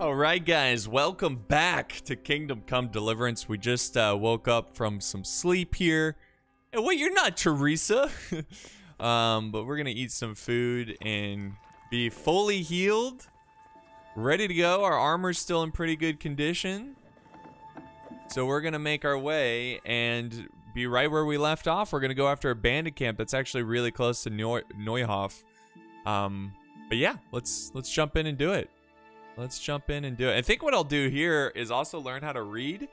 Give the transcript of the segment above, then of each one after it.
Alright guys, welcome back to Kingdom Come Deliverance. We just woke up from some sleep here. And wait, you're not Teresa. But we're gonna eat some food and be fully healed. Ready to go. Our armor's still in pretty good condition. So we're gonna make our way and be right where we left off. We're gonna go after a bandit camp that's actually really close to Neu Neuhof. But yeah, let's jump in and do it. Let's jump in and do it. I think what I'll do here is also learn how to read.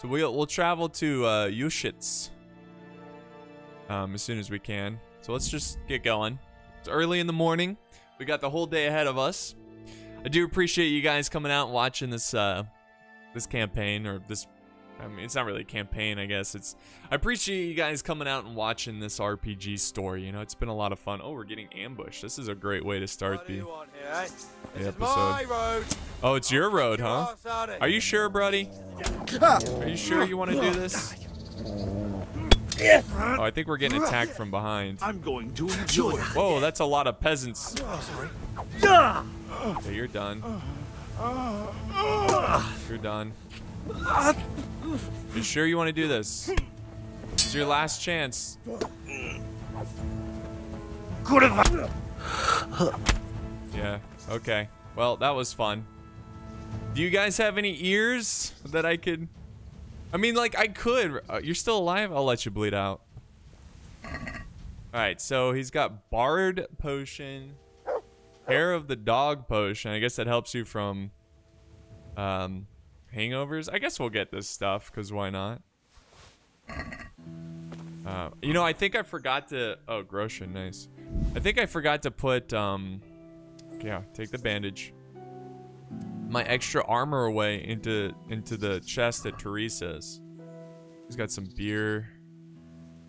So we'll travel to Uzhitz as soon as we can. So let's just get going. It's early in the morning. We got the whole day ahead of us. I do appreciate you guys coming out and watching this this campaign, or this, I mean, it's not really a campaign, I guess. I appreciate you guys coming out and watching this RPG story. You know, it's been a lot of fun. Oh, we're getting ambushed. This is a great way to start the episode. My road. Oh, it's your road, huh? Are you sure, buddy? Are you sure you want to do this? Oh, I think we're getting attacked from behind. I'm going to enjoy. Whoa, that's a lot of peasants. Yeah, okay, you're done. You're done. You sure you want to do this? It's your last chance. Yeah, okay. Well, that was fun. Do you guys have any ears that I could... I mean, like, I could. You're still alive? I'll let you bleed out. Alright, so he's got Bard Potion, Hair of the Dog Potion. I guess that helps you from... hangovers. I guess we'll get this stuff, because why not? You know, I think I forgot to... Oh, Groshen, nice. I think I forgot to put... yeah, take the bandage. My extra armor away into the chest at Teresa's. She's got some beer.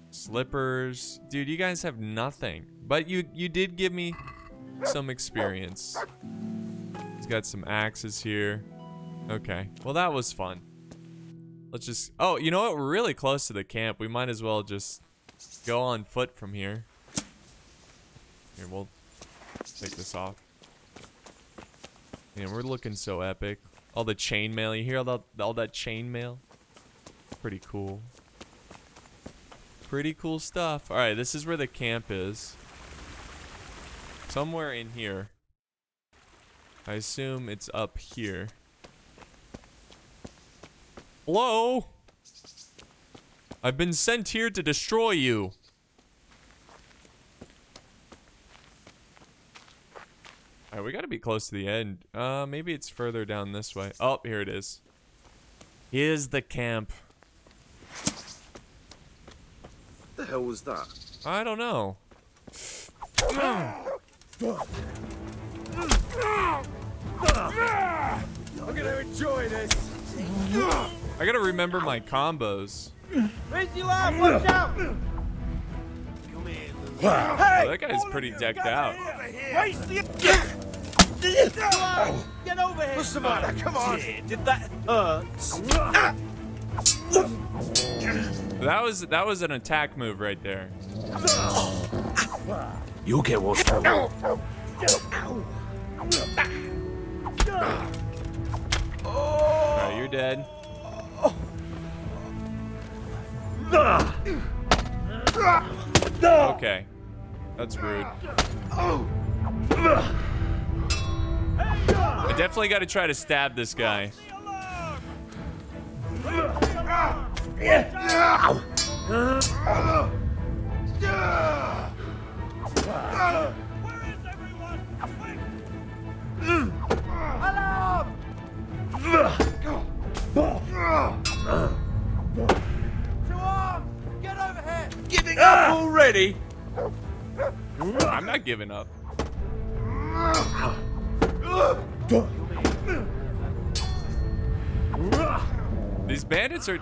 Slippers. Dude, you guys have nothing. But you did give me some experience. He's got some axes here. Okay, well that was fun. Let's just, oh, you know what? We're really close to the camp. We might as well just go on foot from here. Here, we'll take this off. Man, we're looking so epic. All the chainmail, you hear all that chainmail? Pretty cool. Pretty cool stuff. All right, this is where the camp is. Somewhere in here. I assume it's up here. Hello? I've been sent here to destroy you. Alright, we gotta be close to the end. Maybe it's further down this way. Oh, here it is. Here's the camp. What the hell was that? I don't know. I'm gonna enjoy this. I gotta remember my combos. Watch out! Oh, that guy's pretty decked out. Get over here! What's the matter? Come on! Did that hurt? That was an attack move right there. You'll get what's coming. Alright, you're dead. Okay. That's rude. I definitely gotta try to stab this guy. Where is everyone? Alarm! Get over here! Giving up already? I'm not giving up. These bandits are...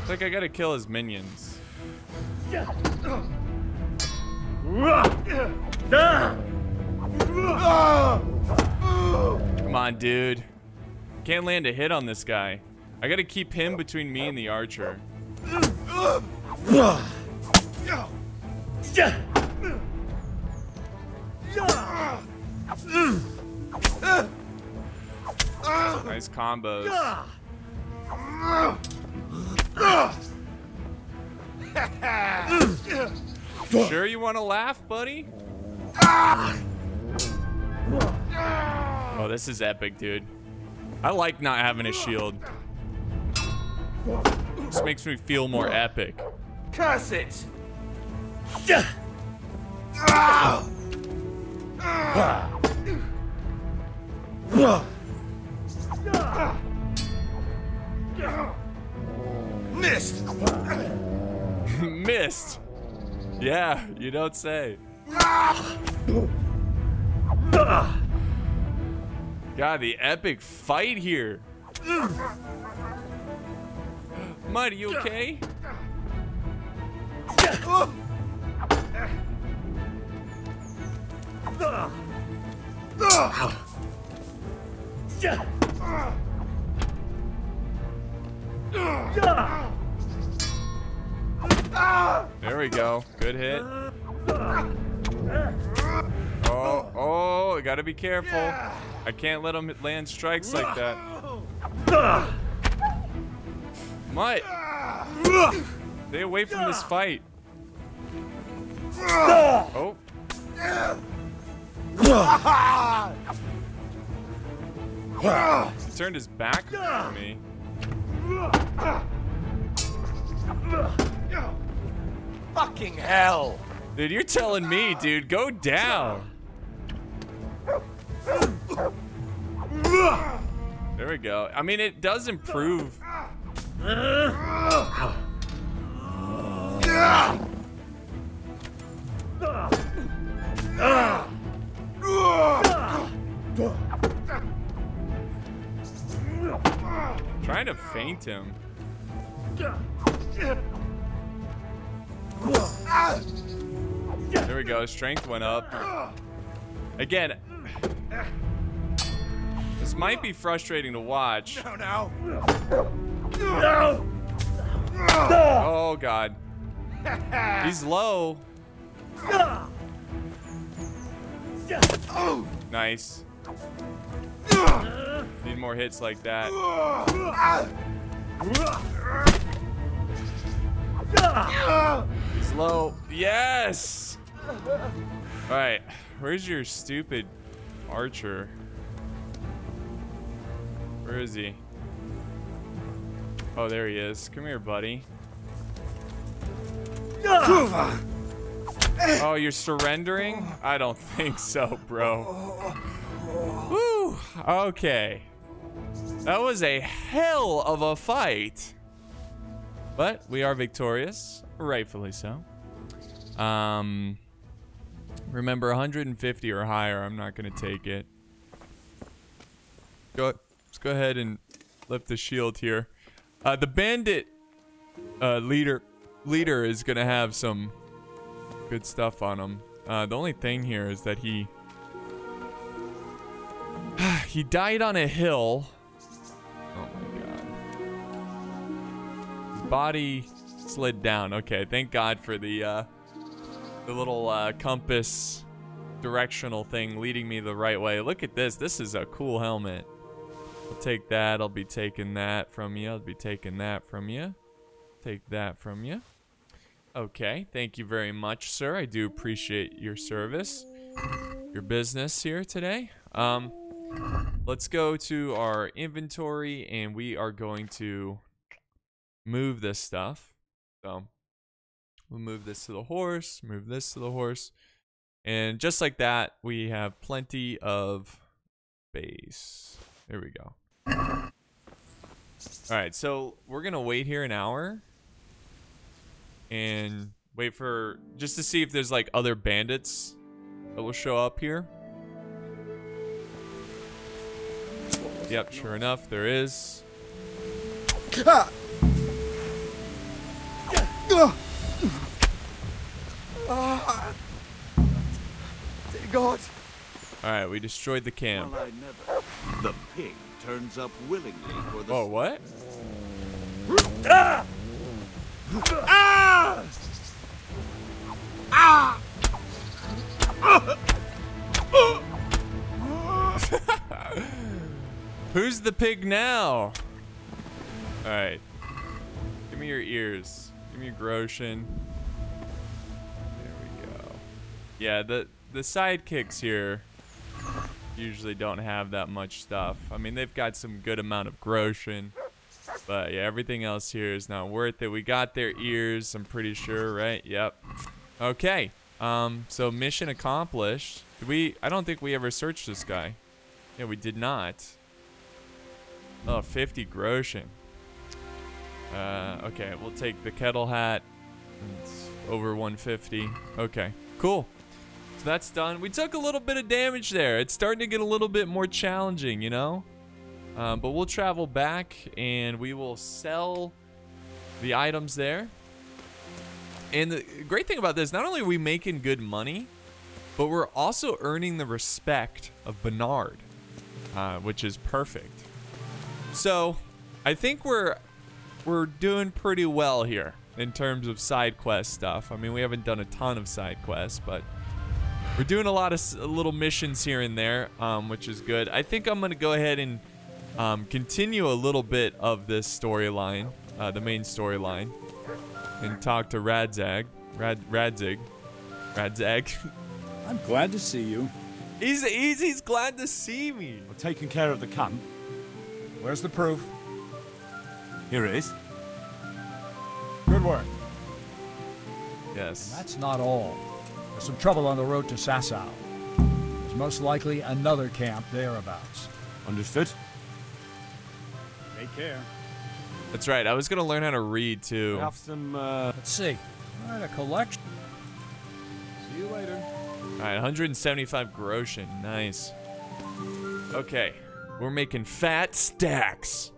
It's like I gotta kill his minions. Come on, dude. Can't land a hit on this guy. I gotta keep him between me and the archer. Nice combos. Sure you want to laugh, buddy? Oh, this is epic, dude. I like not having a shield. This makes me feel more epic. Curse it! Missed! Missed! Yeah, you don't say. God, the epic fight here. Mutt, are you okay? There we go. Good hit. Oh, oh, I gotta be careful. I can't let him land strikes like that. Mutt, stay away from this fight. Oh. He turned his back on me. Fucking hell. Dude, you're telling me, dude. Go down. There we go. I mean, it does improve. Trying to faint him. There we go. Strength went up. Again, this might be frustrating to watch. No, no. No. Oh, God. He's low. Nice. Need more hits like that. He's low. Yes. All right. Where's your stupid archer? Where is he? Oh, there he is. Come here, buddy. Oh, you're surrendering? I don't think so, bro. Woo! Okay. That was a hell of a fight. But we are victorious. Rightfully so. Remember, 150 or higher, I'm not going to take it. Let's go ahead and lift the shield here. The bandit leader is going to have some good stuff on him. The only thing here is that he he died on a hill. Oh my God. His body slid down. Okay, thank God for the little compass directional thing leading me the right way. Look at this. This is a cool helmet. I'll take that. I'll be taking that from you. I'll be taking that from you. Take that from you. Okay, thank you very much, sir. I do appreciate your service, your business here today. Let's go to our inventory, and we are going to move this stuff. So we'll move this to the horse, move this to the horse, and just like that, we have plenty of space. There we go. All right, so we're gonna wait here an hour and wait for just to see if there's like other bandits that will show up here. Yep, sure enough, there is. Dear God. All right, we destroyed the camp. Well, the pig turns up willingly for the... Oh, what? Ah! Ah! Ah! Ah! Who's the pig now? All right. Give me your ears. Give me your Groschen. There we go. Yeah, the sidekicks here usually don't have that much stuff. I mean, they've got some good amount of Groschen. But yeah, everything else here is not worth it. We got their ears, I'm pretty sure, right? Yep. Okay. So mission accomplished. Did we? I don't think we ever searched this guy. Yeah, we did not. Oh, 50 Groschen. Okay, we'll take the kettle hat. It's over 150. Okay, cool. So that's done. We took a little bit of damage there. It's starting to get a little bit more challenging, you know? But we'll travel back and we will sell the items there. And the great thing about this, not only are we making good money, but we're also earning the respect of Bernard, which is perfect. So I think we're doing pretty well here in terms of side quest stuff. I mean, we haven't done a ton of side quests, but we're doing a lot of little missions here and there, which is good. I think I'm going to go ahead and continue a little bit of this storyline, the main storyline, and talk to Radzig. Radzig. I'm glad to see you. He's glad to see me. We're taking care of the camp. Where's the proof? Here it is. Good work. Yes. And that's not all. There's some trouble on the road to Sasau. There's most likely another camp thereabouts. Understood. Take care. That's right. I was gonna learn how to read too. Have some. Let's see. All right, a collection. See you later. All right, 175 Groschen. Nice. Okay, we're making fat stacks.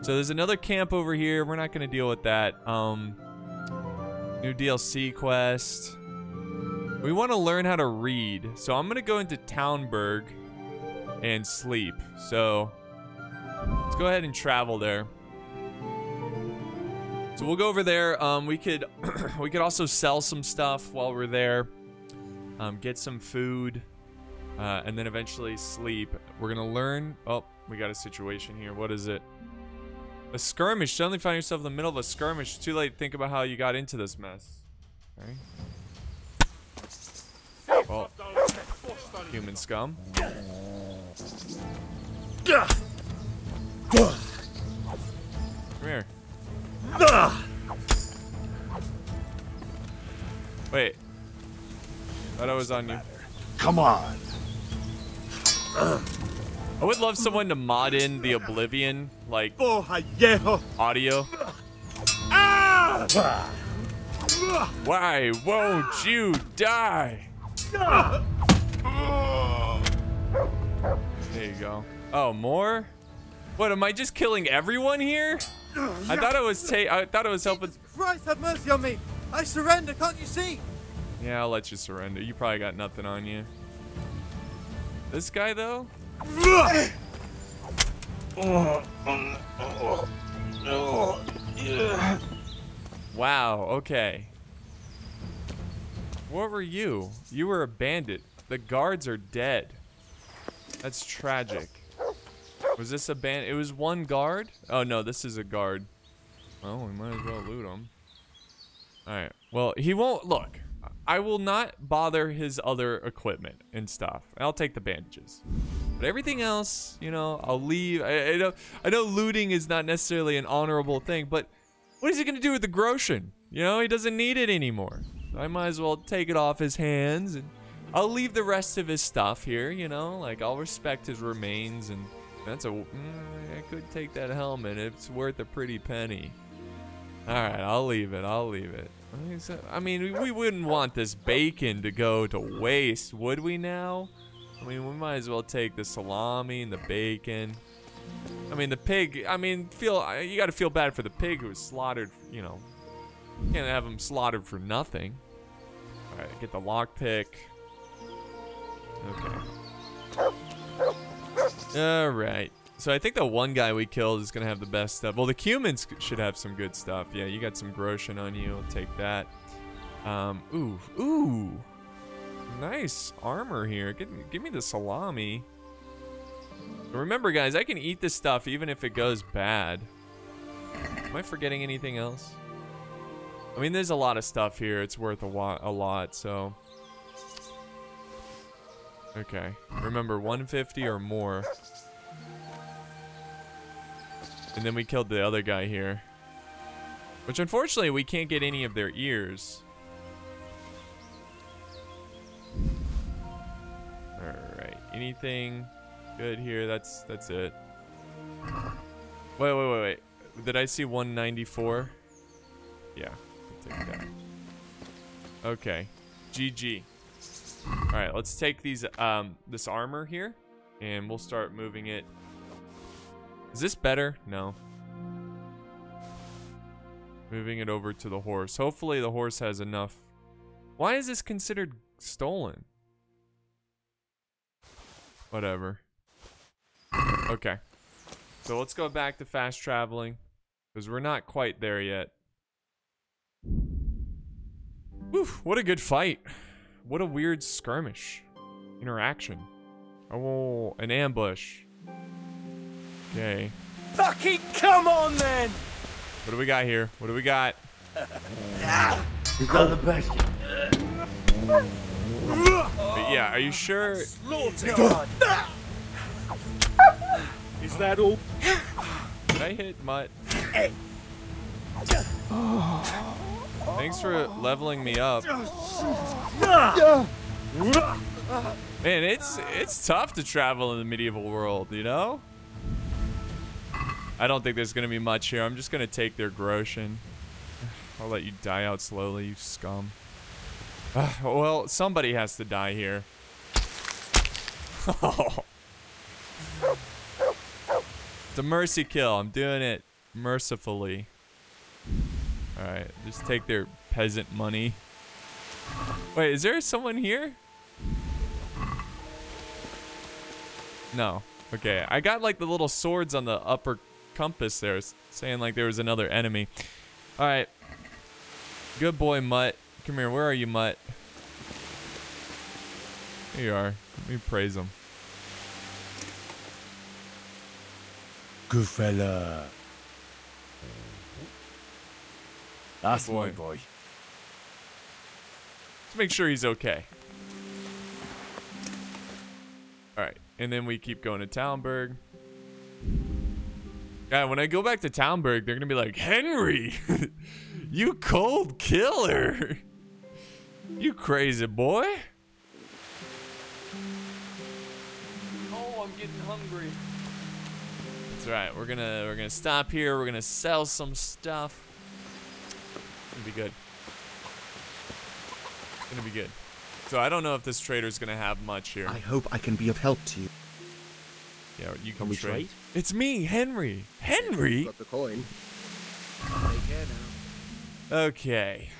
So there's another camp over here. We're not gonna deal with that. New DLC quest. We want to learn how to read, so I'm gonna go into Talmberg and sleep. So. Let's go ahead and travel there. So we'll go over there. We could we could also sell some stuff while we're there, get some food, and then eventually sleep. We're gonna learn. Oh, we got a situation here. What is it? A skirmish. Suddenly find yourself in the middle of a skirmish. It's too late to think about how you got into this mess. Okay. Oh. Human scum. Come here. Wait. Thought I was on you. Come on. I would love someone to mod in the Oblivion, like, audio. Why won't you die? There you go. Oh, more? What, am I just killing everyone here? I thought I was helping. Christ, have mercy on me! I surrender, can't you see? Yeah, I'll let you surrender. You probably got nothing on you. This guy, though? Wow, okay. What were you? You were a bandit. The guards are dead. That's tragic. Was this a bandit? It was one guard? Oh, no, this is a guard. Well, we might as well loot him. Alright. Well, he won't... Look, I will not bother his other equipment and stuff. I'll take the bandages. But everything else, you know, I'll leave. I know looting is not necessarily an honorable thing, but what is he going to do with the Groschen? You know, he doesn't need it anymore. So I might as well take it off his hands. And I'll leave the rest of his stuff here, you know? Like, I'll respect his remains and... That's a. I could take that helmet. It's worth a pretty penny. All right, I'll leave it. I'll leave it. I mean, we wouldn't want this bacon to go to waste, would we? Now, I mean, we might as well take the salami and the bacon. I mean, the pig. I mean, you got to feel bad for the pig who was slaughtered. You know, can't have him slaughtered for nothing. All right, get the lockpick. Okay. Alright, so I think the one guy we killed is going to have the best stuff. Well, the Cumans should have some good stuff. Yeah, you got some Groschen on you. I'll take that. Ooh. Nice armor here. Give me the salami. But remember, guys, I can eat this stuff even if it goes bad. Am I forgetting anything else? I mean, there's a lot of stuff here. It's worth a lot, so... Okay. Remember, 150 or more. And then we killed the other guy here. Which, unfortunately, we can't get any of their ears. Alright. Anything good here? That's it. Wait. Did I see 194? Yeah. I'll take that. Okay. GG. Alright, let's take these this armor here. And we'll start moving it. Is this better? No. Moving it over to the horse. Hopefully the horse has enough. Why is this considered stolen? Whatever. Okay. So let's go back to fast traveling. Because we're not quite there yet. Woof, what a good fight. What a weird skirmish. Interaction. Oh, an ambush. Okay. Fucking come on then! What do we got here? What do we got? He's got the best. But yeah, are you sure? Is that all? Did I hit Mutt? Thanks for leveling me up. Man, it's tough to travel in the medieval world, you know? I don't think there's gonna be much here. I'm just gonna take their groschen. I'll let you die out slowly, you scum. Well, somebody has to die here. It's a mercy kill. I'm doing it mercifully. Alright, just take their peasant money. Wait, is there someone here? No. Okay, I got like the little swords on the upper compass there, saying like there was another enemy. Alright. Good boy, Mutt. Come here, where are you, Mutt? Here you are. Let me praise him. Good fella. That's my boy. Let's make sure he's okay. Alright, and then we keep going to Talmberg. God, when I go back to Talmberg, they're gonna be like, Henry! You cold killer! You crazy boy! Oh, I'm getting hungry. That's right, we're gonna stop here, we're gonna sell some stuff. Gonna be good. Gonna be good. So I don't know if this trader's gonna have much here. I hope I can be of help to you. Yeah, you can we trade. It's me, Henry. Henry. Got the coin. Take care now. Okay.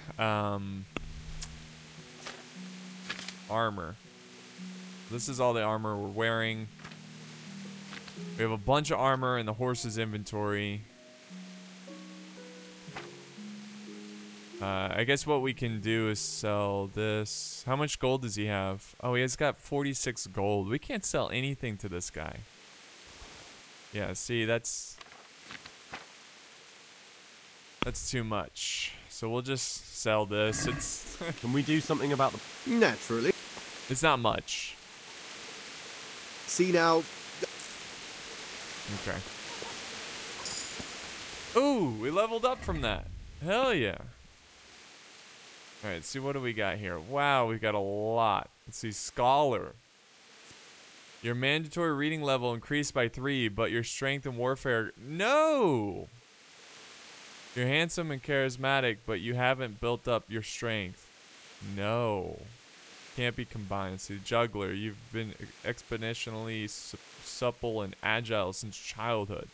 Armor. This is all the armor we're wearing. We have a bunch of armor in the horse's inventory. I guess what we can do is sell this. How much gold does he have? Oh, he has got 46 gold. We can't sell anything to this guy. Yeah, see, that's too much. So we'll just sell this. It's can we do something about the... Naturally. It's not much. See now. Okay. Ooh, we leveled up from that. Hell yeah. Alright, see what do we got here? Wow, we've got a lot. Let's see, Scholar. Your mandatory reading level increased by 3, but your strength in warfare... No! You're handsome and charismatic, but you haven't built up your strength. No. Can't be combined. See, Juggler. You've been exponentially supple and agile since childhood.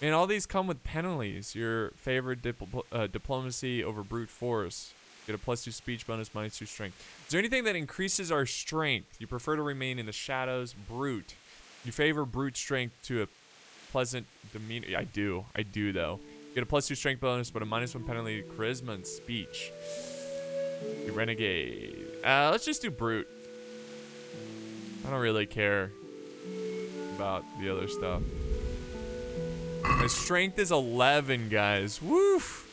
And all these come with penalties. Your favored diplomacy over brute force. Get a +2 speech bonus, -2 strength. Is there anything that increases our strength? You prefer to remain in the shadows, brute. You favor brute strength to a pleasant demeanor. Yeah, I do though. Get a +2 strength bonus, but a -1 penalty to charisma and speech. You renegade. Let's just do brute. I don't really care about the other stuff. My strength is 11, guys. Woof!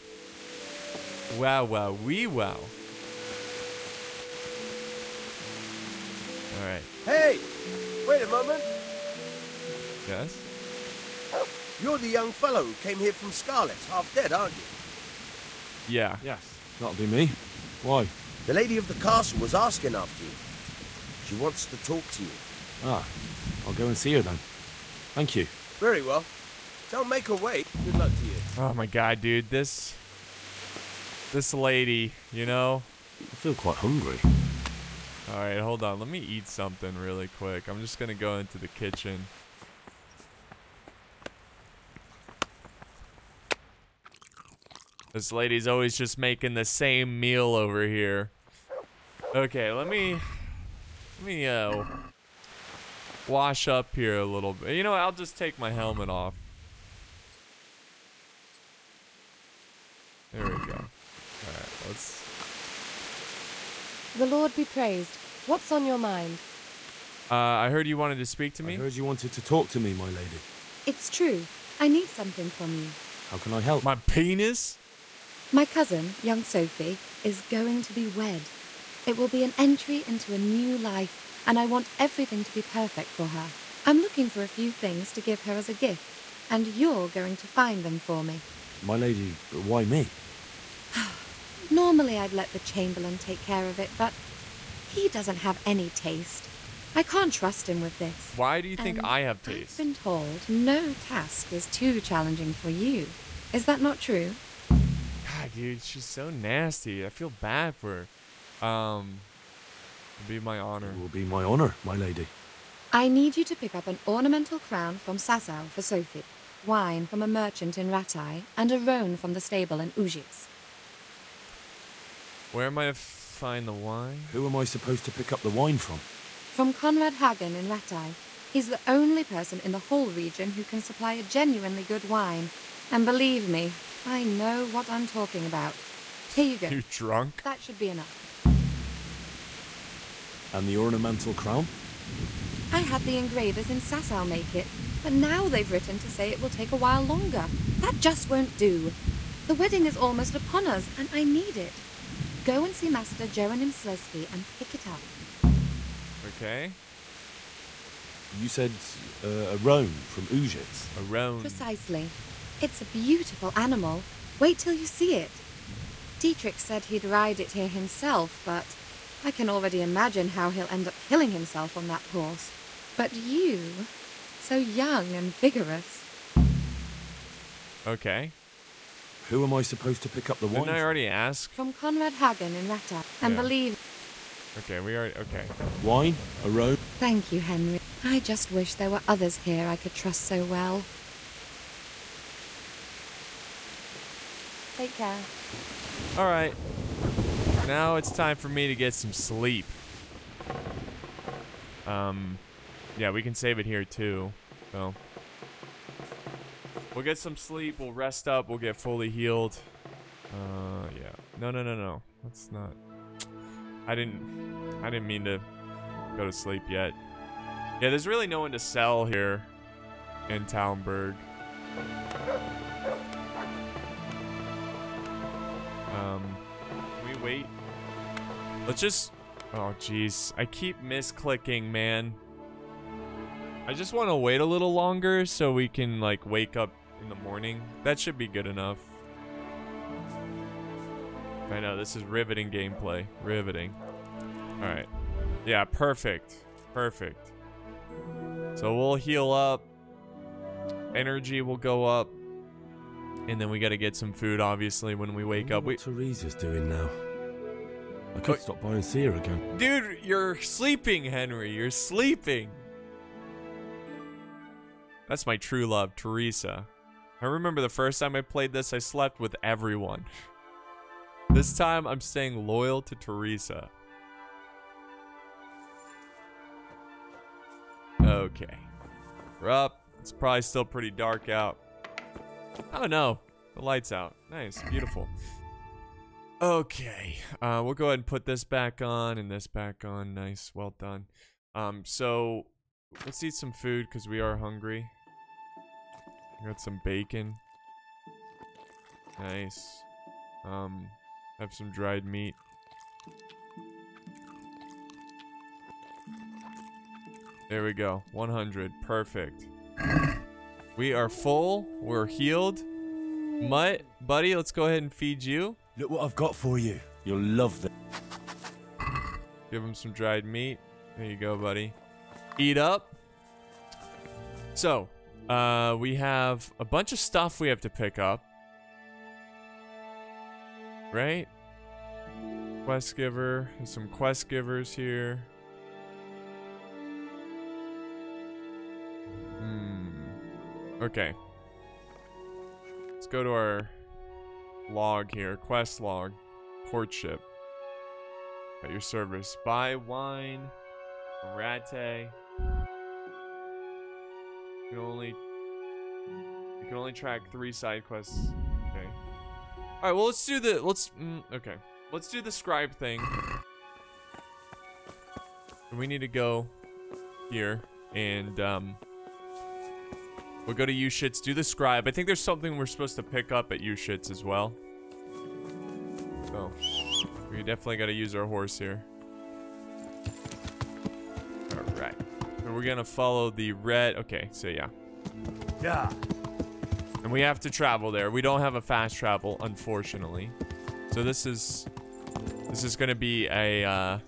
Wow, wow, wee wow. Alright. Hey! Wait a moment. Yes? You're the young fellow who came here from Scarlet, half dead, aren't you? Yeah. Yes. That'll be me. Why? The lady of the castle was asking after you. She wants to talk to you. Ah. I'll go and see her then. Thank you. Very well. Don't make her wait. Good luck to you. Oh my god, dude. This lady, you know? I feel quite hungry. Alright, hold on. Let me eat something really quick. I'm just gonna go into the kitchen. This lady's always just making the same meal over here. Okay, let me wash up here a little bit. You know what? I'll just take my helmet off. There we go. Alright, let's... The Lord be praised. What's on your mind? I heard you wanted to speak to me. I heard you wanted to talk to me, my lady. It's true. I need something from you. How can I help? My penis? My cousin, young Sophie, is going to be wed. It will be an entry into a new life, and I want everything to be perfect for her. I'm looking for a few things to give her as a gift, and you're going to find them for me. My lady, why me? Normally I'd let the Chamberlain take care of it, but he doesn't have any taste. I can't trust him with this. Why do you think I have taste? I've been told no task is too challenging for you. Is that not true? God, dude, she's so nasty. I feel bad for her. It'll be my honor. It will be my honor, my lady. I need you to pick up an ornamental crown from Sasau for Sophie, wine from a merchant in Rattay, and a roan from the stable in Uzhitz. Where am I to find the wine? Who am I supposed to pick up the wine from? From Conrad Hagen in Rattay. He's the only person in the whole region who can supply a genuinely good wine. And believe me, I know what I'm talking about. Here you go. You drunk? That should be enough. And the ornamental crown? I had the engravers in Sasau make it, but now they've written to say it will take a while longer. That just won't do. The wedding is almost upon us, and I need it. Go and see Master Jeronim Slesby and pick it up. Okay. You said a roan from Uzhitz. A roan. Precisely. It's a beautiful animal. Wait till you see it. Dietrich said he'd ride it here himself, but I can already imagine how he'll end up killing himself on that horse. But you, so young and vigorous. Okay. Who am I supposed to pick up the wine? Didn't I already ask? From Conrad Hagen in Rattay. And yeah. Believe... Okay, we already... Okay. Wine? A robe? Thank you, Henry. I just wish there were others here I could trust so well. Take care. Alright. Now it's time for me to get some sleep. Yeah, we can save it here too. So... We'll get some sleep, we'll rest up, we'll get fully healed. Yeah. No. That's not... I didn't mean to go to sleep yet. Yeah, there's really no one to sell here in Talmberg. Can we wait? Let's just... Oh, jeez. I keep misclicking, man. I just want to wait a little longer so we can, like, wake up in the morning. That should be good enough. I know, this is riveting gameplay. Riveting. Alright. Yeah, perfect. Perfect. So we'll heal up. Energy will go up. And then we gotta get some food, obviously, when we wake up. What Teresa's doing now. I could stop by and see her again. Dude, you're sleeping, Henry. You're sleeping. That's my true love, Teresa. I remember the first time I played this, I slept with everyone. This time, I'm staying loyal to Teresa. Okay. We're up. It's probably still pretty dark out. Oh no, the light's out. Nice, beautiful. Okay, we'll go ahead and put this back on and this back on. Nice, well done. So Let's eat some food because we are hungry. I got some bacon. Nice. Have some dried meat. There we go. 100. Perfect. We are full. We're healed. Mutt, buddy, let's go ahead and feed you. Look what I've got for you. You'll love this. Give him some dried meat. There you go, buddy. Eat up. So, we have a bunch of stuff we have to pick up. Right? Quest giver. There's some quest givers here. Okay. Let's go to our log here. Quest log. Courtship. At your service. Buy wine. Rattay. You can only track 3 side quests. Okay. Alright, well let's do the okay. Let's do the scribe thing. We need to go here and we'll go to Uzhitz, do the scribe. I think there's something we're supposed to pick up at Uzhitz as well. So, we definitely gotta use our horse here. Alright. So we're gonna follow the red. Okay, so yeah. Yeah. And we have to travel there. We don't have a fast travel, unfortunately. So this is gonna be a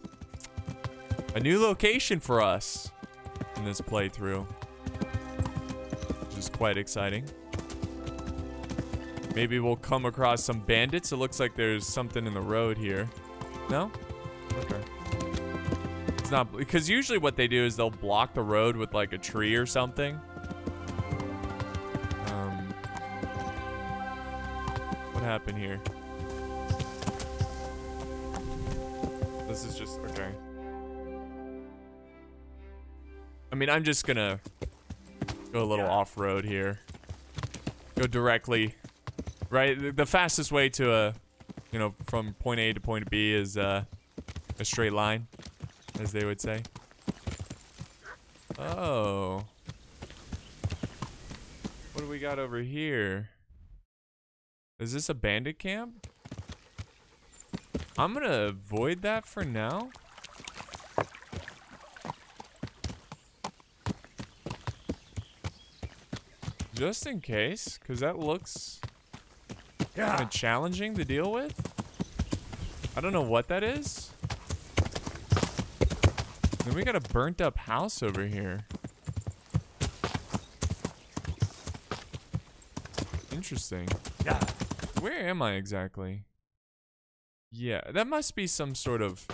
new location for us in this playthrough. Is quite exciting. Maybe we'll come across some bandits. It looks like there's something in the road here. No? Okay. It's not, because usually what they do is they'll block the road with like a tree or something. What happened here? This is just, okay. I mean, I'm just gonna go a little off-road here. Go directly, right? The fastest way to from point A to point B is a straight line, as they would say. Oh. What do we got over here? Is this a bandit camp? I'm gonna avoid that for now. Just in case, because that looks kind of challenging to deal with. I don't know what that is. Then we got a burnt up house over here. Interesting. Yeah. Where am I exactly? Yeah, that must be some sort of...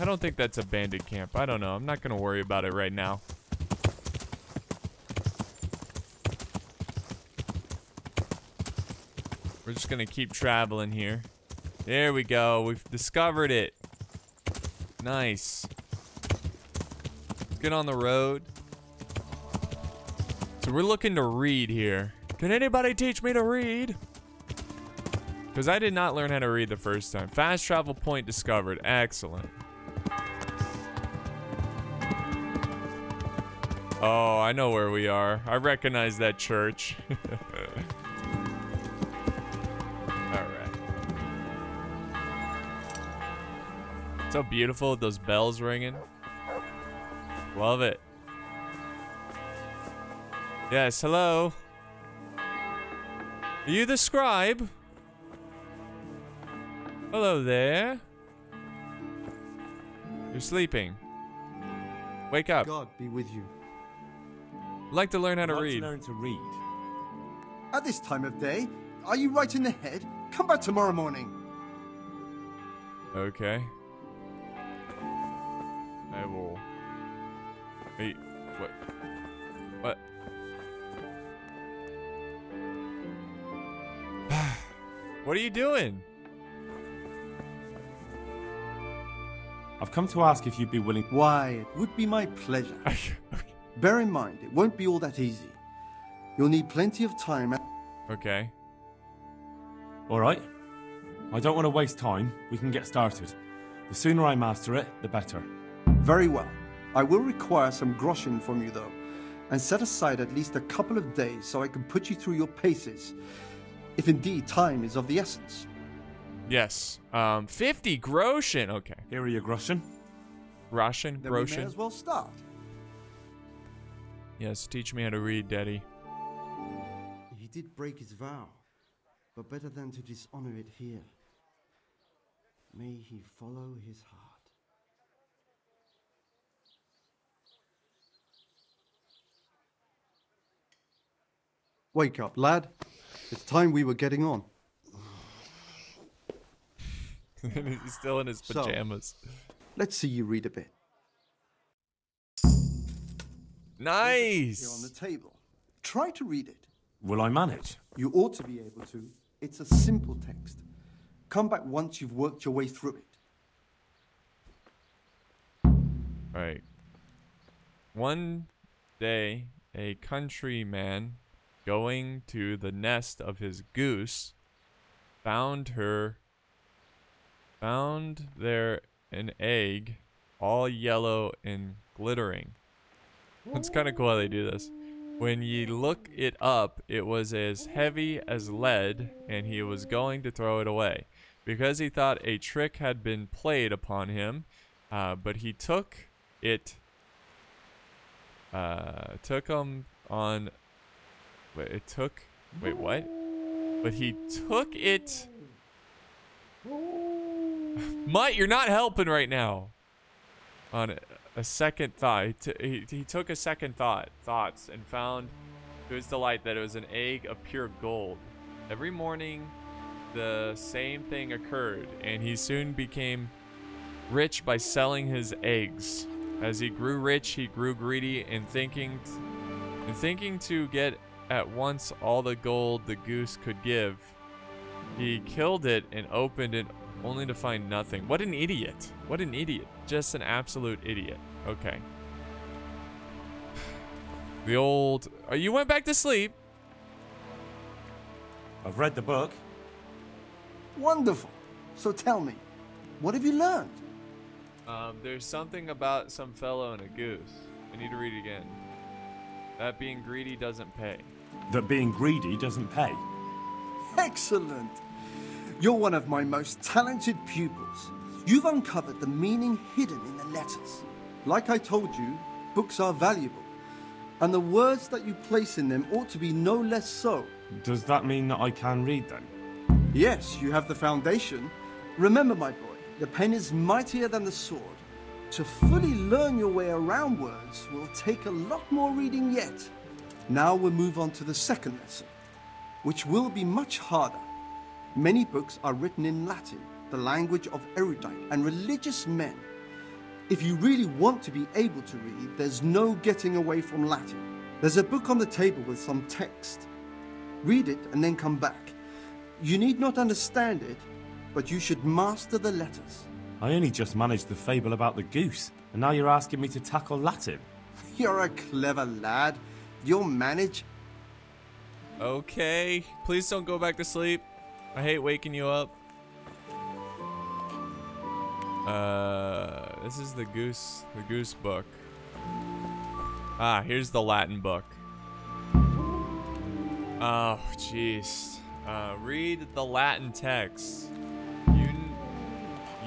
I don't think that's a bandit camp. I don't know. I'm not going to worry about it right now. We're just gonna keep traveling here. There we go. We've discovered it. Nice. Let's get on the road. So we're looking to read here. Can anybody teach me to read? Because I did not learn how to read the first time. Fast travel point discovered. Excellent. Oh, I know where we are. I recognize that church. So beautiful with those bells ringing. Love it. Yes, hello. Are you the scribe? Hello there. You're sleeping. Wake up. God be with you. I'd like to learn how to read. At this time of day, are you right in the head? Come back tomorrow morning. Okay. I will. Wait, what? What? What are you doing? I've come to ask if you'd be willing. Why, it would be my pleasure. Bear in mind, it won't be all that easy. You'll need plenty of time. Okay. All right. I don't want to waste time. We can get started. The sooner I master it, the better. Very well. I will require some groschen from you, though, and set aside at least a couple of days so I can put you through your paces, if indeed time is of the essence. Yes. 50 groschen. Okay. Here are your groschen. Groschen? Groschen. Then we may as well start. Yes, teach me how to read, Daddy. He did break his vow, but better than to dishonor it here. May he follow his heart. Wake up, lad. It's time we were getting on. He's still in his pajamas. So, let's see you read a bit. Nice! Here on the table. Try to read it. Will I manage? You ought to be able to. It's a simple text. Come back once you've worked your way through it. Alright. One day, a countryman, going to the nest of his goose, found there an egg, all yellow and glittering. It's kind of cool how they do this. When ye look it up, it was as heavy as lead, and he was going to throw it away, because he thought a trick had been played upon him. But he took it. Mutt, you're not helping right now. On a second thought, he took a second thoughts, and found to his delight that it was an egg of pure gold. Every morning, the same thing occurred, and he soon became rich by selling his eggs. As he grew rich, he grew greedy, and thinking to get at once all the gold the goose could give, he killed it and opened it, only to find nothing. What an idiot. What an idiot. Just an absolute idiot. Okay. The old... Oh, you went back to sleep. I've read the book. Wonderful. So tell me, what have you learned? There's something about some fellow and a goose. I need to read it again. That being greedy doesn't pay. That being greedy doesn't pay. Excellent. You're one of my most talented pupils. You've uncovered the meaning hidden in the letters. Like I told you, books are valuable, and the words that you place in them ought to be no less so. Does that mean that I can read them? Yes, you have the foundation. Remember, my boy, the pen is mightier than the sword. To fully learn your way around words will take a lot more reading yet. Now we'll move on to the second lesson, which will be much harder. Many books are written in Latin, the language of erudite and religious men. If you really want to be able to read, there's no getting away from Latin. There's a book on the table with some text. Read it and then come back. You need not understand it, but you should master the letters. I only just managed the fable about the goose, and now you're asking me to tackle Latin. You're a clever lad. You'll manage. Okay, please don't go back to sleep. I hate waking you up. This is the goose book. Ah, here's the Latin book. Oh, jeez. Read the Latin text.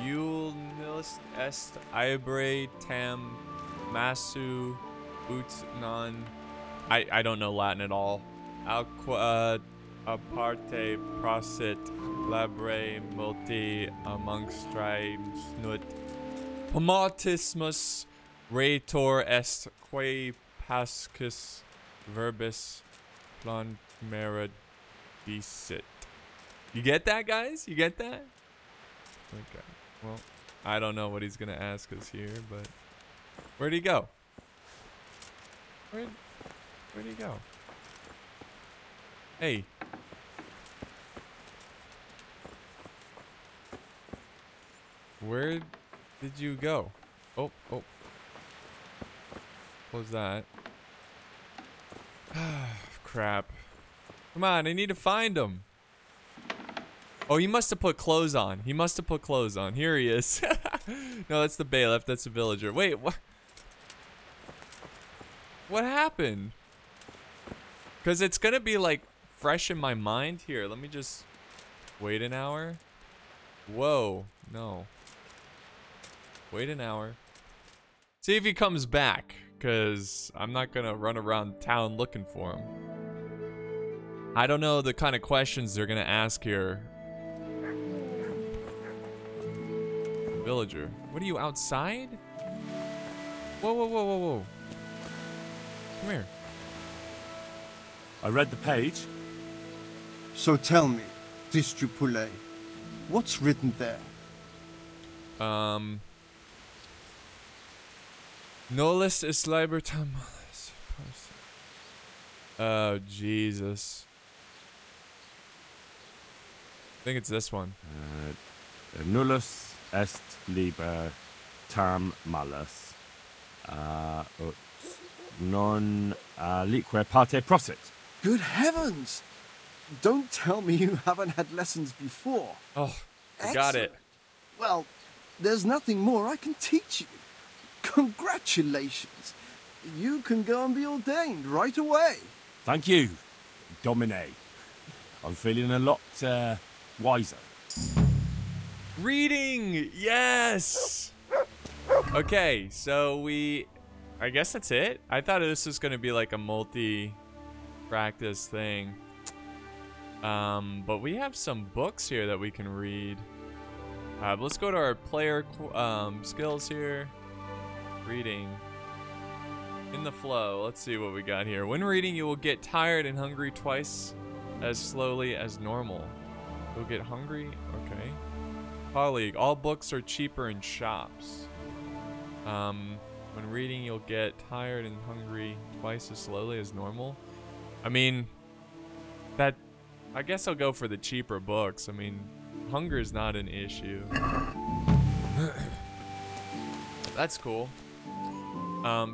Eul nihil est ibre tam massu ut non. I don't know Latin at all. Alqua aparte prosit labre multi amongst tribes nut pomotismus retor est quae pascus verbis plonmera dicit. You get that, guys? You get that? Okay. Well, I don't know what he's gonna ask us here, but where'd he go? Where'd he go? Hey. Where did you go? Oh, oh. What was that? Crap. Come on, I need to find him. Oh, he must have put clothes on. He must have put clothes on. Here he is. No, that's the bailiff. That's a villager. Wait, what? What happened? Because it's going to be like fresh in my mind. Here, let me just wait an hour. Whoa, no. Wait an hour. See if he comes back, because I'm not going to run around town looking for him. I don't know the kind of questions they're going to ask here. Villager. What are you, outside? Whoa, whoa, whoa, whoa, whoa. Come here. I read the page. So tell me, Distrupule, what's written there? Nolus is libertam. Oh, Jesus. I think it's this one. Nullus est liber tam malus ut non aliquae parte prosit. Good heavens! Don't tell me you haven't had lessons before. Oh, I got it. Well, there's nothing more I can teach you. Congratulations. You can go and be ordained right away. Thank you, Domine. I'm feeling a lot wiser. Reading, yes. Okay, so I guess that's it. I thought this was gonna be like a multi-practice thing. But we have some books here that we can read. But let's go to our player skills here. Reading. In the flow. Let's see what we got here. When reading, you will get tired and hungry twice as slowly as normal. You'll get hungry? Okay. Colleague. All books are cheaper in shops. When reading, you'll get tired and hungry twice as slowly as normal. I mean, that... I guess I'll go for the cheaper books. I mean, hunger is not an issue. That's cool.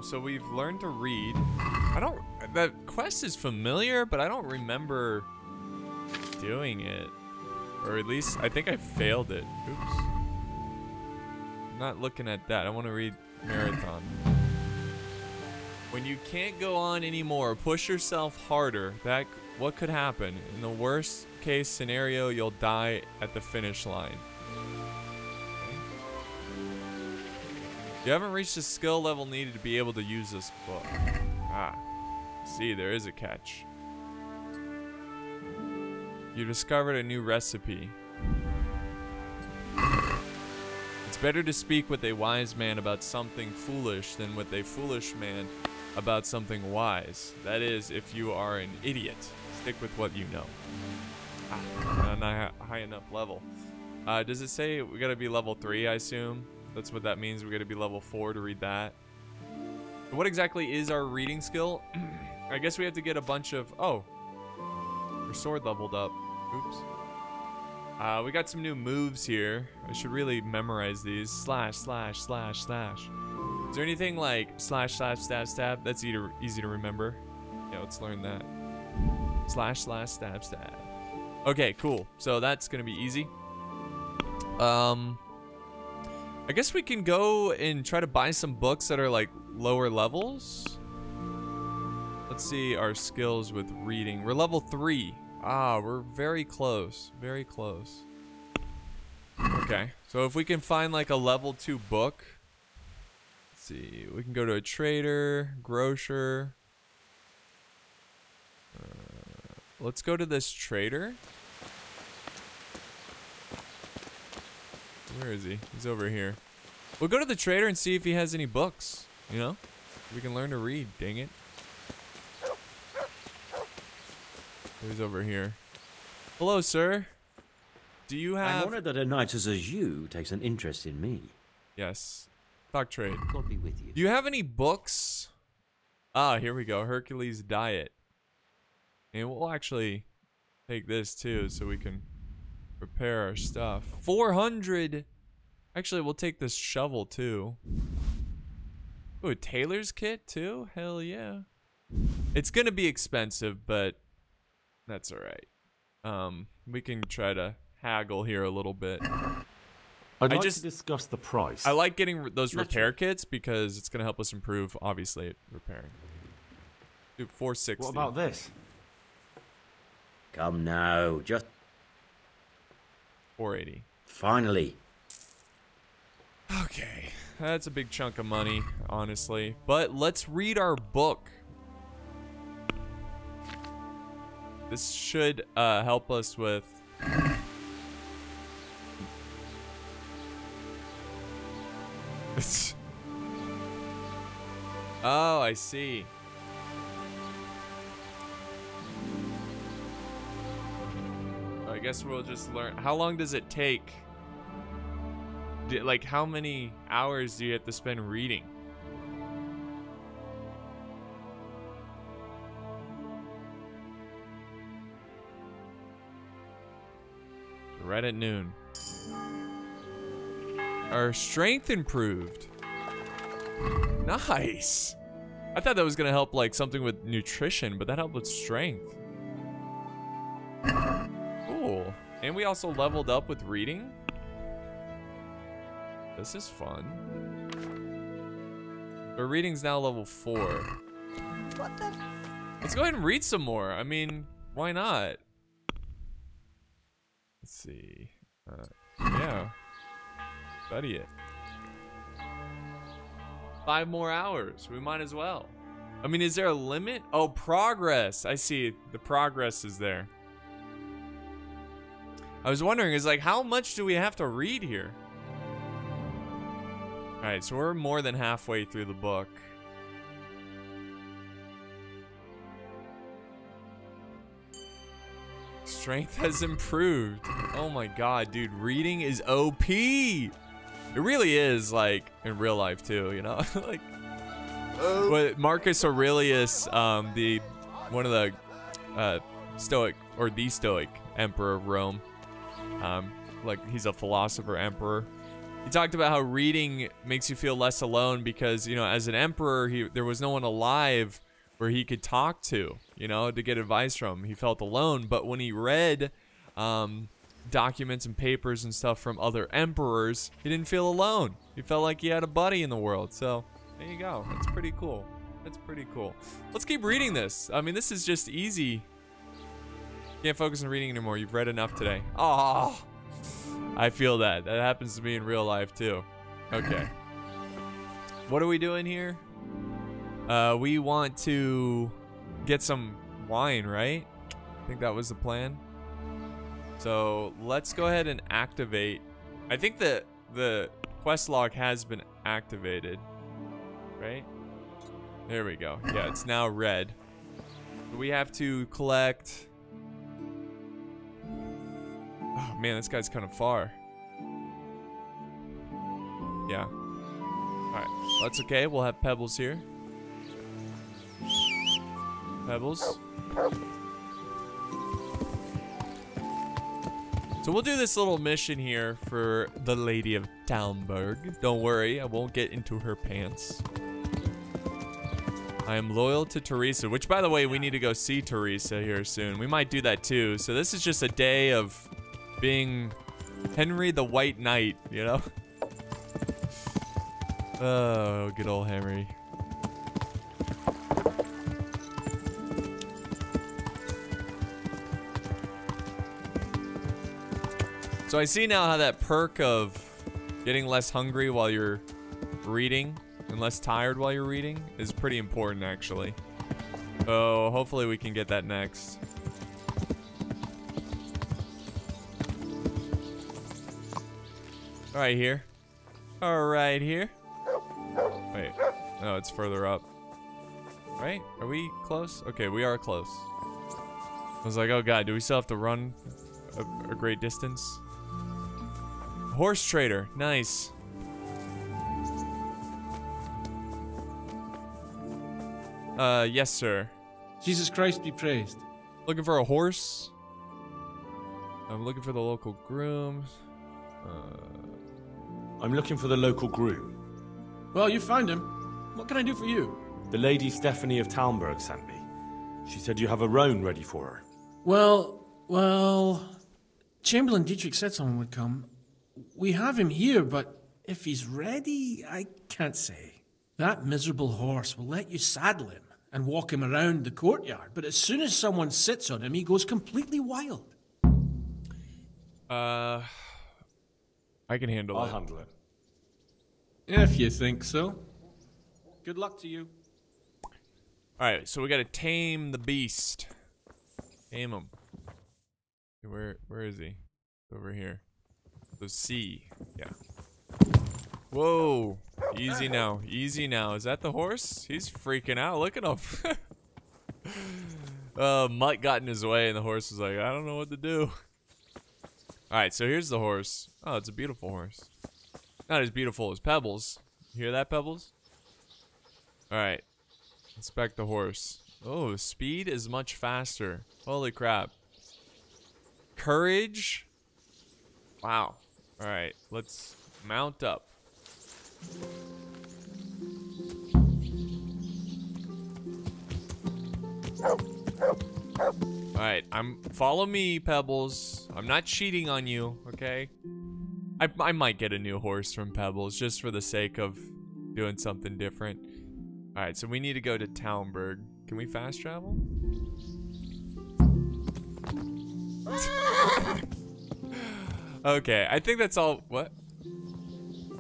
So we've learned to read. That quest is familiar, but I don't remember doing it. Or at least, I think I failed it. Oops. I'm not looking at that. I want to read Marathon. When you can't go on anymore, push yourself harder. What could happen? In the worst case scenario, you'll die at the finish line. You haven't reached the skill level needed to be able to use this book. Ah, see, there is a catch. You discovered a new recipe. It's better to speak with a wise man about something foolish than with a foolish man about something wise. That is, if you are an idiot. Stick with what you know. Ah, not high enough level. Does it say we gotta be level 3, I assume? That's what that means. We gotta be level 4 to read that. But what exactly is our reading skill? I guess we have to get a bunch of... Oh. Our sword leveled up. Oops. We got some new moves here. I should really memorize these. Slash, slash, slash, slash. Is there anything like slash, slash, stab, stab? That's easy to remember. Yeah, let's learn that. Slash, slash, stab, stab. Okay, cool. So that's gonna be easy. I guess we can go and try to buy some books that are like lower levels. Let's see our skills with reading. We're level 3. Ah, we're very close. Very close. Okay. So if we can find like a level 2 book. Let's see. We can go to a trader, grocer. Let's go to this trader. Where is he? He's over here. We'll go to the trader and see if he has any books. You know? We can learn to read, dang it. He's over here. Hello, sir. Do you have... I'm honored that a knight such as you takes an interest in me. Yes. Talk trade. God be with you. Do you have any books? Ah, here we go. Hercules Diet. And we'll actually take this too so we can... prepare our stuff. 400. Actually, we'll take this shovel too. Ooh, a tailor's kit too? Hell yeah. It's gonna be expensive, but that's alright. We can try to haggle here a little bit. I'd like just to discuss the price. I like getting those repair kits because it's gonna help us improve, obviously, repairing. Dude, 460. What about this? Come now, just... 480. Finally. Okay, that's a big chunk of money, honestly. But let's read our book. This should help us with... Oh, I see. I guess we'll just learn. How long does it take? Like, how many hours do you have to spend reading? Right at noon. Our strength improved. Nice. I thought that was gonna help like something with nutrition, but that helped with strength. Cool. And we also leveled up with reading. This is fun. Our reading's now level 4. What the? Let's go ahead and read some more. I mean, why not? Let's see. Yeah. Study it. 5 more hours. We might as well. I mean, is there a limit? Oh, progress. I see. The progress is there. I was wondering, is like, how much do we have to read here? All right, so we're more than halfway through the book. Strength has improved. Oh my god, dude, reading is OP. It really is, like, in real life too, you know? Like, but Marcus Aurelius, one of the Stoic, or the Stoic emperor of Rome, like, he's a philosopher emperor. He talked about how reading makes you feel less alone because, you know, as an emperor, there was no one alive where he could talk to, you know, to get advice from. He felt alone, but when he read documents and papers and stuff from other emperors, he didn't feel alone. He felt like he had a buddy in the world. So there you go. That's pretty cool. That's pretty cool. Let's keep reading this. I mean, this is just easy. Can't focus on reading anymore. You've read enough today. Oh, I feel that. That happens to me in real life too. Okay. What are we doing here? We want to get some wine, right? I think that was the plan. So let's go ahead and activate. I think the quest log has been activated, right? There we go. Yeah, it's now red. We have to collect. Oh man, this guy's kind of far. Yeah. All right, that's okay. We'll have Pebbles here. Pebbles. So we'll do this little mission here for the Lady of Talmberg. Don't worry, I won't get into her pants. I am loyal to Teresa, which by the way, we need to go see Teresa here soon. We might do that too. So this is just a day of being Henry the White Knight, you know? Oh, good old Henry. So I see now how that perk of getting less hungry while you're reading and less tired while you're reading is pretty important actually. So hopefully we can get that next. All right here. All right here. Wait, no, it's further up. Right? Are we close? Okay, we are close. I was like, oh god, do we still have to run a great distance? Horse trader, nice. Yes, sir. Jesus Christ be praised. Looking for a horse? I'm looking for the local groom. I'm looking for the local groom. Well, you find him. What can I do for you? The Lady Stephanie of Talmberg sent me. She said you have a roan ready for her. Well... Chamberlain Dietrich said someone would come. We have him here, but if he's ready, I can't say. That miserable horse will let you saddle him, and walk him around the courtyard, but as soon as someone sits on him, he goes completely wild. I can handle it. I'll handle it. If you think so. Good luck to you. Alright, so we gotta tame the beast. Tame him. Where is he? Over here. The sea. Yeah. Whoa. Easy now. Easy now. Is that the horse? He's freaking out. Look at him. Mutt got in his way and the horse was like, I don't know what to do. Alright, so here's the horse. Oh, it's a beautiful horse. Not as beautiful as Pebbles. You hear that, Pebbles? Alright. Inspect the horse. Oh, speed is much faster. Holy crap. Courage? Wow. Alright, let's mount up. Alright, follow me, Pebbles. I'm not cheating on you, okay? I might get a new horse from Pebbles just for the sake of doing something different. Alright, so we need to go to Talmberg. Can we fast travel? Okay, I think that's all. What?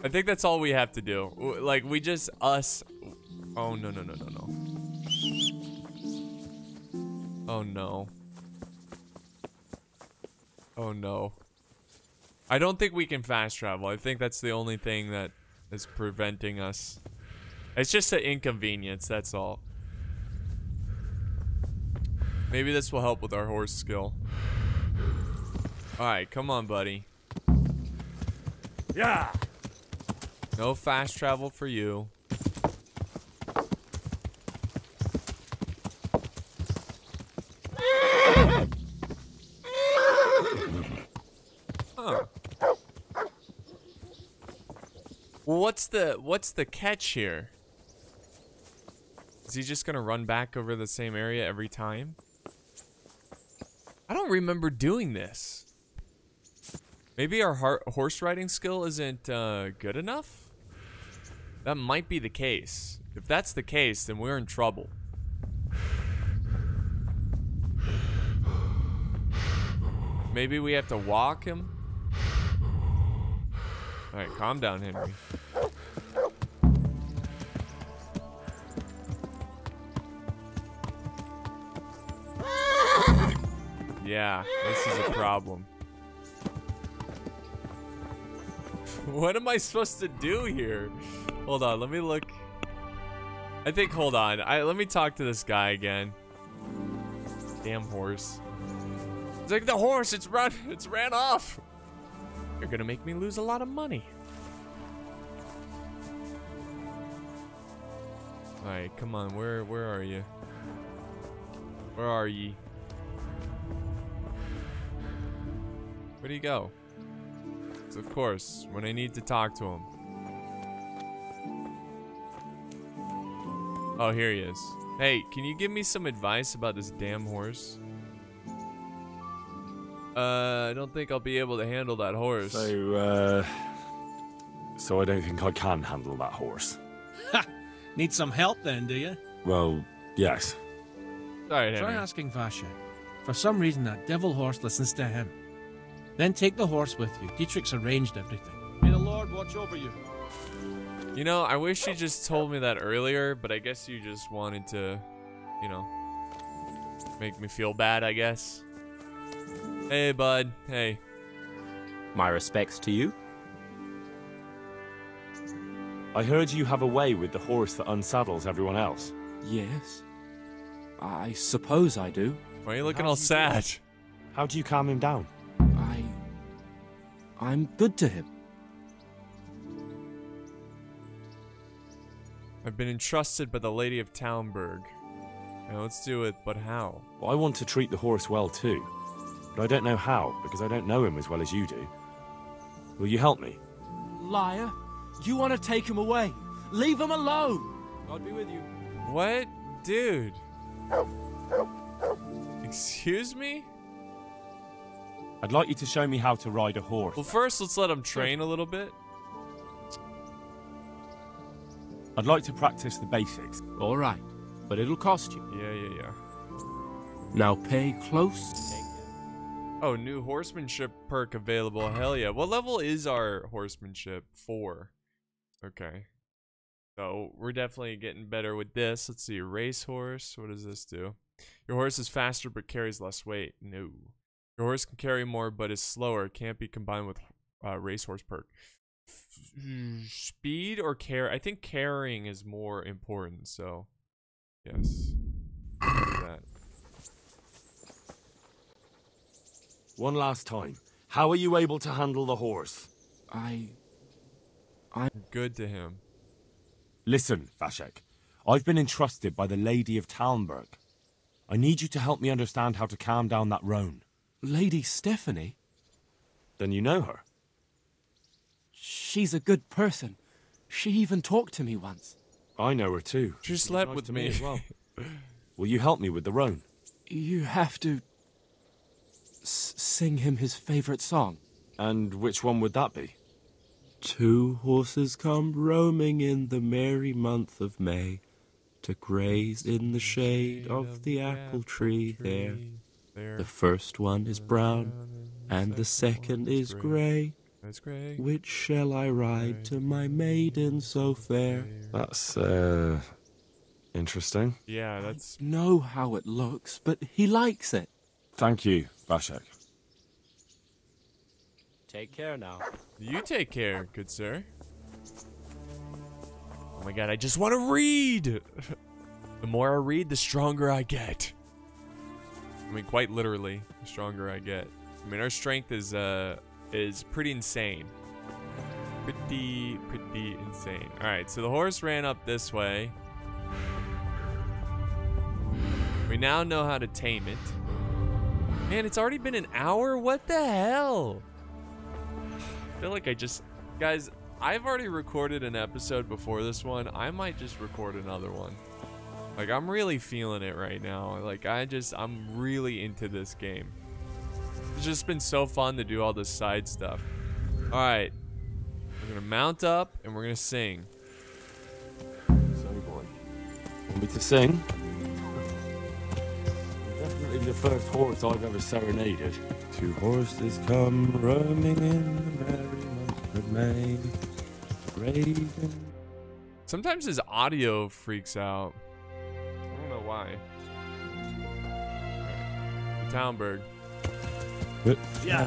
I think that's all we have to do. Like, we just us. Oh, no, no, no, no, no. Oh, no. Oh, no. I don't think we can fast travel. I think that's the only thing that is preventing us. It's just an inconvenience, that's all. Maybe this will help with our horse skill. Alright, come on, buddy. Yeah. No fast travel for you. Huh. Well, what's the catch here? Is he just gonna run back over the same area every time? I don't remember doing this. Maybe our horse riding skill isn't good enough? That might be the case. If that's the case, then we're in trouble. Maybe we have to walk him? Alright, calm down, Henry. Yeah, this is a problem. What am I supposed to do here? Hold on, let me look. I think, hold on. Let me talk to this guy again. Damn horse. It's like the horse, it's ran off. You're gonna make me lose a lot of money. All right, come on, where are you? Where are ye? Where do you go? Of course, when I need to talk to him. Oh, here he is. Hey, can you give me some advice about this damn horse? I don't think I'll be able to handle that horse. So I don't think I can handle that horse. Ha! Need some help then, do you? Well, yes. Sorry, try asking Vasek. For some reason, that devil horse listens to him. Then take the horse with you. Dietrich's arranged everything. May the Lord watch over you. You know, I wish you just told me that earlier, but I guess you just wanted to, you know, make me feel bad, I guess. Hey, bud. Hey. My respects to you. I heard you have a way with the horse that unsaddles everyone else. Yes. I suppose I do. Why are you looking all sad? How do you calm him down? I'm good to him. I've been entrusted by the Lady of Talmberg. Now let's do it, but how? Well, I want to treat the horse well too, but I don't know how because I don't know him as well as you do. Will you help me? Liar! You want to take him away? Leave him alone! I'd be with you. What? Dude. Excuse me? I'd like you to show me how to ride a horse. Well, first, let's let him train a little bit. I'd like to practice the basics. All right. but it'll cost you. Yeah. Now pay close. Oh, new horsemanship perk available. Hell yeah. What level is our horsemanship? 4. Okay. So we're definitely getting better with this. Let's see. Racehorse. What does this do? Your horse is faster but carries less weight. No. Your horse can carry more but is slower. Can't be combined with racehorse perk. Speed or care? I think carrying is more important. So, yes. Do that. One last time. How are you able to handle the horse? I'm good to him. Listen, Vasek. I've been entrusted by the Lady of Talmberg. I need you to help me understand how to calm down that roan. Lady Stephanie? Then you know her. She's a good person. She even talked to me once. I know her too. She slept with me as well. Will you help me with the roan? You have to sing him his favorite song. And which one would that be? Two horses come roaming in the merry month of May, to graze in the shade of the apple tree there. The first one is brown, and the second is grey. Which shall I ride to my maiden so fair? That's, interesting. Yeah, that's... I know how it looks, but he likes it. Thank you, Vasek. Take care now. You take care, good sir. Oh my god, I just want to read! The more I read, the stronger I get. I mean, quite literally, the stronger I get. I mean, our strength is pretty insane. Pretty insane. Alright, so the horse ran up this way. We now know how to tame it. Man, it's already been an hour? What the hell? I feel like I just, guys, I've already recorded an episode before this one. I might just record another one. Like, I'm really feeling it right now. Like, I'm really into this game. It's just been so fun to do all this side stuff. All right, we're gonna mount up and we're gonna sing. Sorry, boy. Want me to sing? Definitely the first horse I've ever serenaded. Two horses come roaming in the merry month of May. Raven. Sometimes his audio freaks out. I don't know why. Right. The Talmberg. Yeah.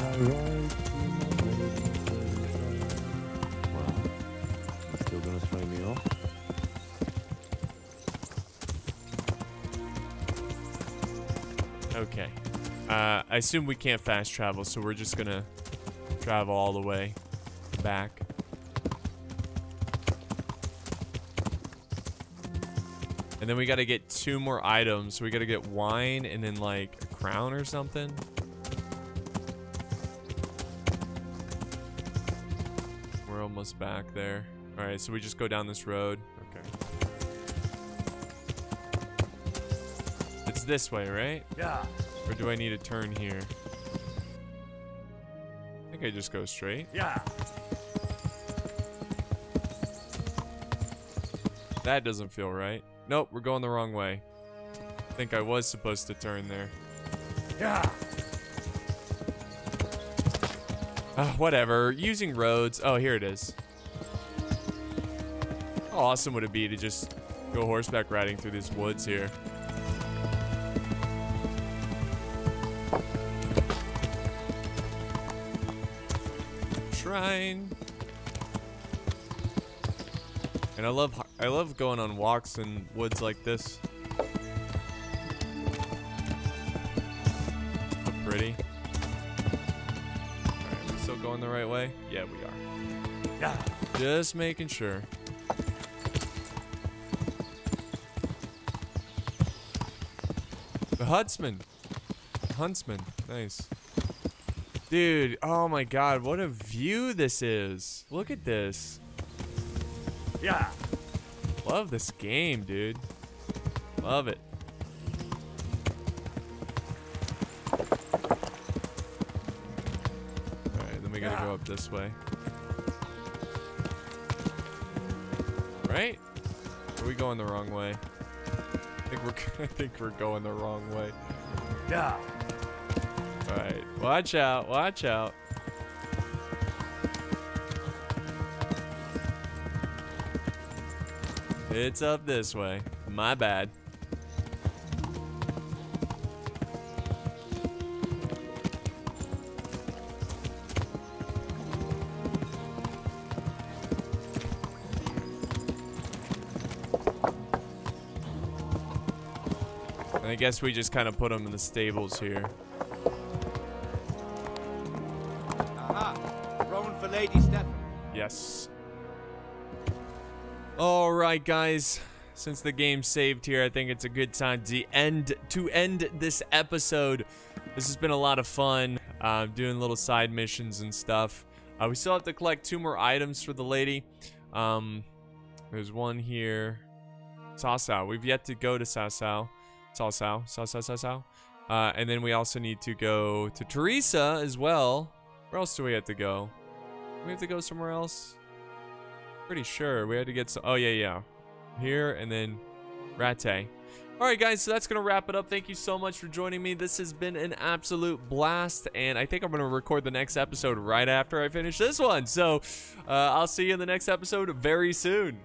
Wow. That's still gonna throw me off. Okay. I assume we can't fast travel, so we're just gonna travel all the way back. And then we gotta get 2 more items. So we gotta get wine and then like a crown or something. We're almost back there. Alright, so we just go down this road. Okay. It's this way, right? Yeah. Or do I need a turn here? I think I just go straight. Yeah. That doesn't feel right. Nope, we're going the wrong way. I think I was supposed to turn there. Yeah. Whatever. Using roads. Oh, here it is. How awesome would it be to just go horseback riding through these woods here? And I love going on walks in woods like this. So pretty. Alright, we're still going the right way? Yeah, we are. Yeah. Just making sure. The huntsman. Nice. Dude, oh my god, what a view this is. Look at this. Yeah. Love this game, dude. Love it. Alright, then we gotta go up this way. Right? Are we going the wrong way? I I think we're going the wrong way. Yeah. All right. Watch out. Watch out. It's up this way. My bad. And I guess we just kind of put them in the stables here. Aha! Roan for Lady Stephanie. Yes. Alright guys, since the game saved here, I think it's a good time to end this episode. This has been a lot of fun, doing little side missions and stuff. We still have to collect 2 more items for the lady. There's one here. Sasau, we've yet to go to Sasau. Sasau. And then we also need to go to Teresa as well. Where else do we have to go? We have to go somewhere else? Pretty sure we had to get some. Oh yeah, here and then Rattay. All right guys, so that's gonna wrap it up. Thank you so much for joining me. This has been an absolute blast, and I think I'm gonna record the next episode right after I finish this one, so I'll see you in the next episode very soon.